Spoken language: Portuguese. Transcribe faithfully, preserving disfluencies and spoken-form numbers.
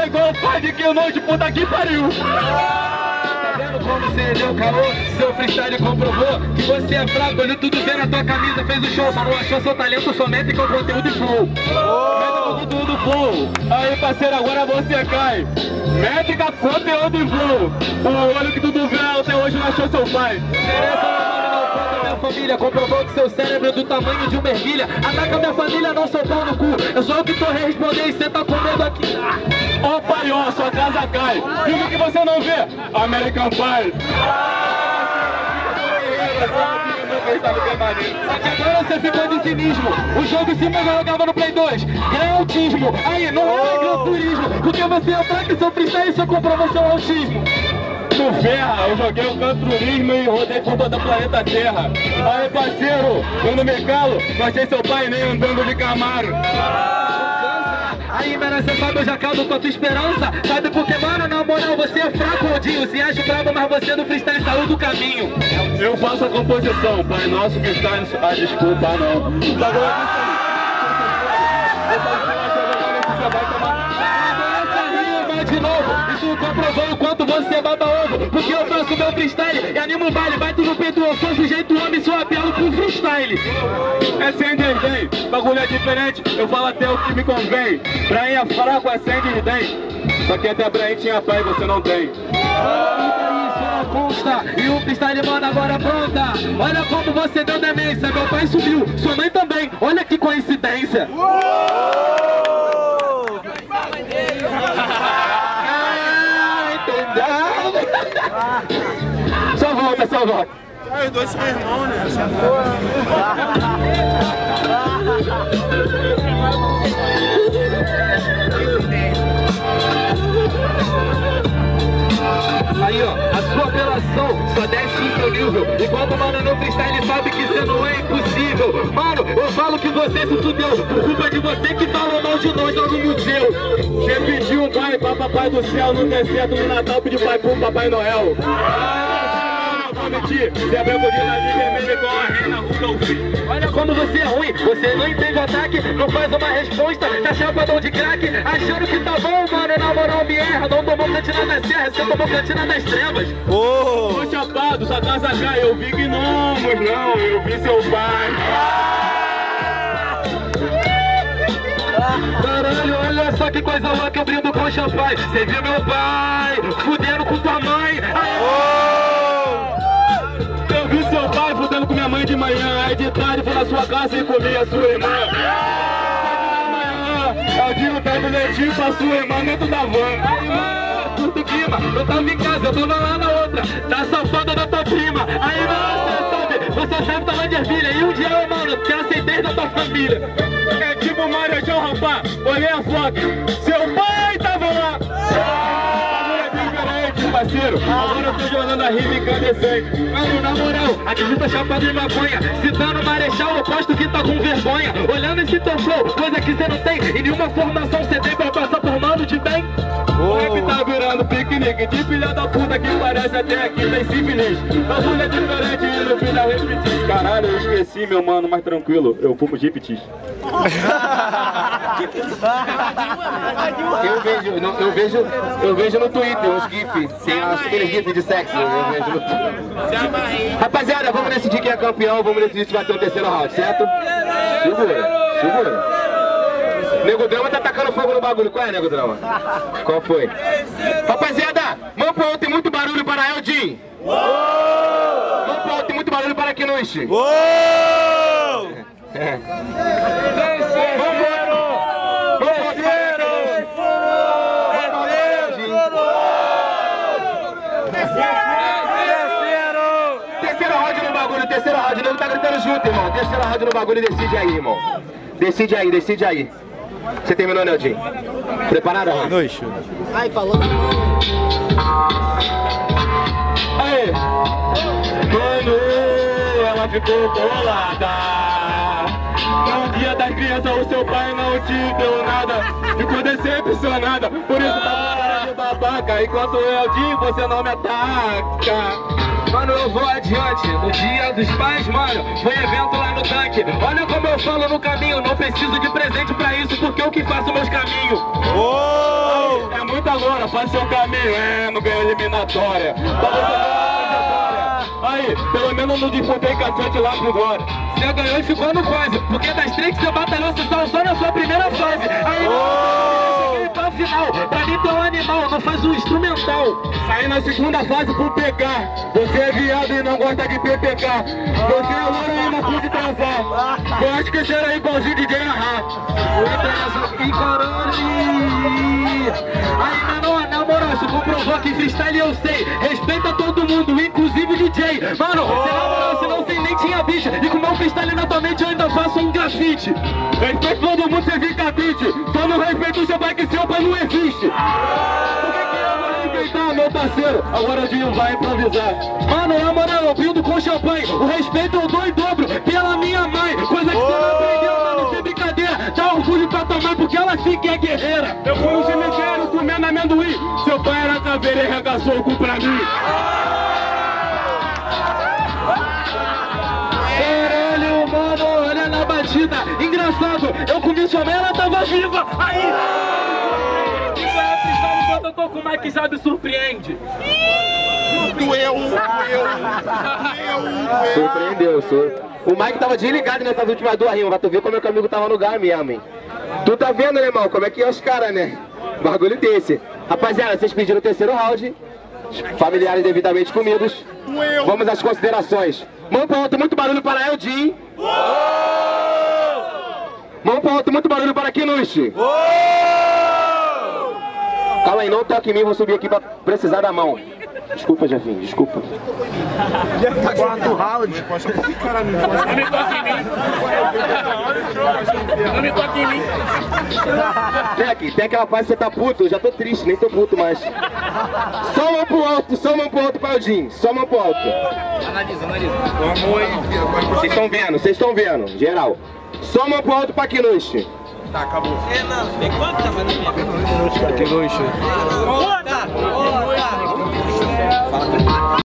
é igual o pai de que eu não de puta que pariu. Tá vendo como você deu caô? Seu freestyle comprovou que você é fraco, olhou tudo bem na tua camisa, fez o show, só não achou seu talento somente com conteúdo e flow. Mete conteúdo e flow. Aí parceiro, agora você cai. Mete com conteúdo e flow. O olho que tudo vê até hoje não achou seu pai. Família, comprovou que seu cérebro é do tamanho de uma ervilha. Ataca minha família, não sou pau no cu. Eu sou o que tô respondendo e cê tá com medo aqui. Ó oh, pai, ó, oh, sua casa cai. Filme que você não vê, American Pie. Só que agora você ficou de cinismo. O jogo se eu jogava no Play dois. É autismo, aí não é gran turismo. Porque você ataca seu freestyle e só comprovou seu autismo. Tu ferra, eu joguei o Gran Turismo e rodei por toda a planeta Terra. Aí parceiro, eu não me calo, não achei seu pai nem andando de Camaro. Aí mano, você sabe, eu já caldo com a tua esperança. Sabe por que mano, na moral você é fraco, Odinho. Se acha brabo, mas você no freestyle saiu do caminho. Eu faço a composição, pai nosso freestyle, ah, desculpa não. Tá bom? Comprovou o quanto você baba ovo, porque eu faço meu freestyle e animo o baile, vai tu no peito, eu sou sujeito homem, sou apelo pro freestyle. É sem desdém, bagulho é diferente, eu falo até o que me convém. Brainha fraco é sem desdém, só que até Brainha tinha pai, você não tem. Consta, e o freestyle mano agora pronta. Olha como você deu demência, meu pai sumiu, sua mãe também, olha que coincidência. Só volta, só volta. Ah, os dois são irmãos, né? Essa aí ó, a sua apelação só desce no seu nível. Enquanto o mano no freestyle sabe que você não é impossível. Mano, eu falo que você se fudeu. Por culpa de você que falou mal de nós lá no museu. Você pediu um pai pra papai do céu no deserto, no Natal pediu pai pro Papai Noel. Olha como você é ruim, você não entende o ataque, não faz uma resposta, tá chapadão de craque, achando que tá bom, mano, na moral me erra, não tomou cantina da serra, você tomou cantina das trevas. Oh. Tô chapado, sua casa cai, eu vi que não, mas não, eu vi seu pai. Caralho, olha só que coisa louca, eu brindo com o champanhe, você viu meu pai, fudendo com tua mãe. Oh. Seu pai fudendo com minha mãe de manhã, aí de tarde foi na sua casa e comi a sua irmã. Ao dia eu pego leitinho pra sua irmã dentro da van. Curto clima, eu tava em casa, eu tava lá na outra, da safada da tua prima. Aí mano, você sabe, você sabe tamanho de ervilha. E um dia eu, mano, te aceitei da tua família. É tipo o Marajão, rapaz, olhei a foto, seu pai tava lá. Parceiro, agora eu tô jogando a rima incandescente. Mano, na moral, aqui tá chapado de maconha. Citando o Marechal, eu posto que tá com vergonha. Olhando esse teu flow, coisa que cê não tem. E nenhuma formação cê tem pra passar por mano de bem. O rap tá virando piquenique de filha da puta que parece até aqui, tá infeliz. Bagulho é diferente e no final repetir. Caralho, eu esqueci, meu mano, mas tranquilo, eu fumo de petis. Eu vejo, não, eu vejo, eu vejo no Twitter uns gifs, tem aqueles gifs de sexo, eu vejo no Twitter. Rapaziada, vamos decidir quem é campeão, vamos decidir se vai ter o terceiro round, certo? Segura, segura. Nego Drama tá tacando fogo no bagulho, qual é, Nego Drama? Qual foi? Rapaziada, mão pro alto e muito barulho para Eldin. Mão pro alto e muito barulho para Knust. Terceira round, o nego tá gritando junto, irmão. Terceira round no bagulho e decide aí, irmão. Decide aí, decide aí. Você terminou, Eldin? Preparado? Boa noite. Ai, falou. Aê! Mano, ela ficou bolada. No dia das crianças, o seu pai não te deu nada. Ficou decepcionada, por isso tá com cara de babaca. Enquanto eu, Eldin, você não me ataca. Mano, eu vou adiante, no dia dos pais, mano, foi evento lá no tanque. Olha como eu falo no caminho, não preciso de presente pra isso, porque eu que faço meus caminhos. Oh! É muito agora, faz seu caminho. É, não ganhou eliminatória. Pra você ganhar a trajetória. Aí, pelo menos não disputei cachorro lá pro Glória. Você ganhou e ficou no quase. Porque das três que você batalhou, você saiu só na sua primeira fase. Aí, oh! cheguei pra final. Pra mim, tu é um animal, não faz um instrumental. Saí na segunda fase pro P K. Você é viado e não gosta de P P K. Você é loura e não pude transar. Eu acho que você era igualzinho de J R. E caralho! Aí, mano, na moral, se comprovou que freestyle eu sei. Respeita todo mundo, inclusive o D J. Mano, você na moral, senão você nem tinha bicha. E com o meu freestyle na tua mente eu ainda faço um grafite. Respeito todo mundo, você fica triste. Só não respeito o seu pai que seu pai não existe. Tá, meu parceiro, agora o Dinho vai improvisar. Mano, na moral, eu brindo com champanhe. O respeito eu dou em dobro pela minha mãe. Coisa que oh! você não aprendeu, mano, sem brincadeira. Dá orgulho pra tua mãe, porque ela sim que é guerreira. Eu fui no cemitério comendo amendoim. Seu pai era caveira e arregaçou o cu pra mim. Caralho, mano, olha na batida. Engraçado, eu comi sua mãe, ela tava viva. Aí... eu tô com o Mike já me surpreende. Doeu, doeu, doeu. Surpreendeu, surpreendeu. O Mike tava desligado nessas últimas duas rimas, pra tu ver como é que o amigo tava no lugar mesmo, hein? Tu tá vendo, irmão, como é que é os caras, né? Bagulho desse. Rapaziada, vocês pediram o terceiro round. Familiares devidamente comidos. Vamos às considerações. Mão pra alto, muito barulho para Eldin. Mão pra alto, muito barulho para Knust. Calma aí, não toque em mim, vou subir aqui pra precisar da mão. Desculpa, Jefinho, desculpa. Quarto round. Não me toque em mim. Não me toque em mim. Tem aqui, tem aquela fase que você tá puto, eu já tô triste, nem tô puto mais. Só mão pro alto, só mão pro alto, Paldinho. Só mão pro alto. Analisa, analisa. Vocês estão vendo, vocês estão vendo, geral. Só mão pro alto pra Knust. Tá, acabou. É, não. Tem quanto tá fazendo? Que noite. Que noite. Bota! Bota!